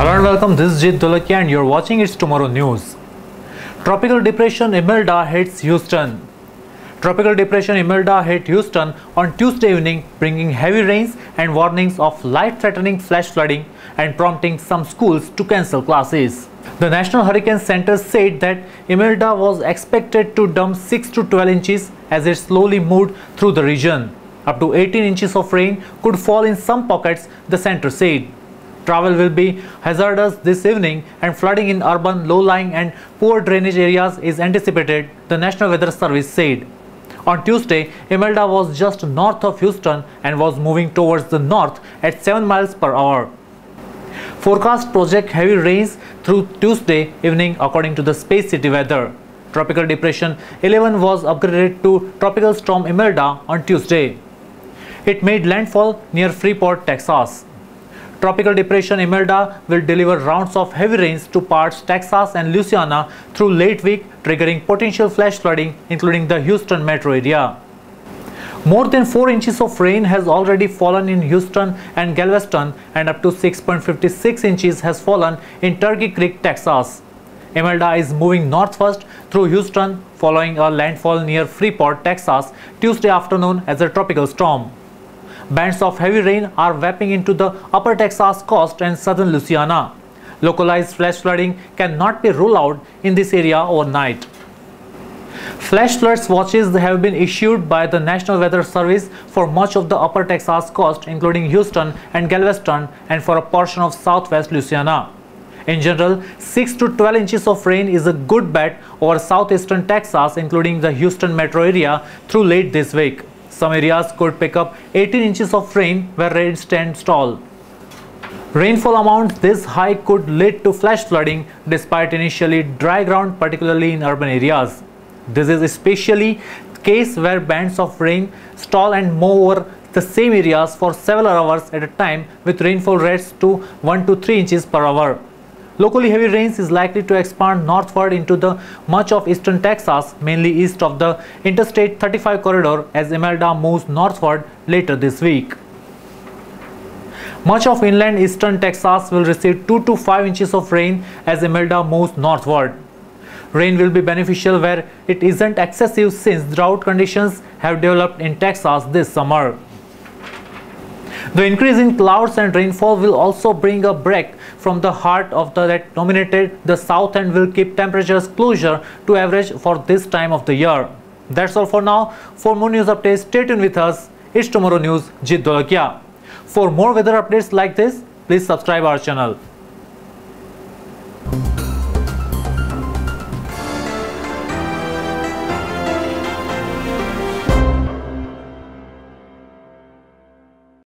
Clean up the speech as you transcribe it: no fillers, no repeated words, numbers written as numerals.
Hello and welcome, this is Jit Dulaki and you're watching It's Tomorrow News. Tropical Depression Imelda hits Houston. Tropical Depression Imelda hit Houston on Tuesday evening, bringing heavy rains and warnings of life-threatening flash flooding and prompting some schools to cancel classes. The National Hurricane Center said that Imelda was expected to dump 6 to 12 inches as it slowly moved through the region. Up to 18 inches of rain could fall in some pockets, the center said. Travel will be hazardous this evening and flooding in urban, low-lying and poor drainage areas is anticipated, the National Weather Service said. On Tuesday, Imelda was just north of Houston and was moving towards the north at 7 miles per hour. Forecast projects heavy rains through Tuesday evening according to the Space City Weather. Tropical Depression 11 was upgraded to Tropical Storm Imelda on Tuesday. It made landfall near Freeport, Texas. Tropical Depression Imelda will deliver rounds of heavy rains to parts Texas and Louisiana through late week, triggering potential flash flooding, including the Houston metro area. More than 4 inches of rain has already fallen in Houston and Galveston, and up to 6.56 inches has fallen in Turkey Creek, Texas. Imelda is moving northwest through Houston, following a landfall near Freeport, Texas, Tuesday afternoon as a tropical storm. Bands of heavy rain are wrapping into the upper Texas coast and southern Louisiana. Localized flash flooding cannot be ruled out in this area overnight. Flash floods watches have been issued by the National Weather Service for much of the upper Texas coast, including Houston and Galveston, and for a portion of southwest Louisiana. In general, 6 to 12 inches of rain is a good bet over southeastern Texas, including the Houston metro area, through late this week. Some areas could pick up 18 inches of rain where rains stand tall. Rainfall amounts this high could lead to flash flooding despite initially dry ground, particularly in urban areas. This is especially the case where bands of rain stall and move over the same areas for several hours at a time, with rainfall rates to 1 to 3 inches per hour. Locally heavy rains is likely to expand northward into the much of eastern Texas, mainly east of the Interstate 35 corridor, as Imelda moves northward later this week. Much of inland eastern Texas will receive 2 to 5 inches of rain as Imelda moves northward. Rain will be beneficial where it isn't excessive, since drought conditions have developed in Texas this summer. The increase in clouds and rainfall will also bring a break from the heart of that dominated the south and will keep temperatures closer to average for this time of the year. That's all for now. For more news updates, stay tuned with us. It's Tomorrow News, Jit Dulakia. For more weather updates like this, please subscribe our channel.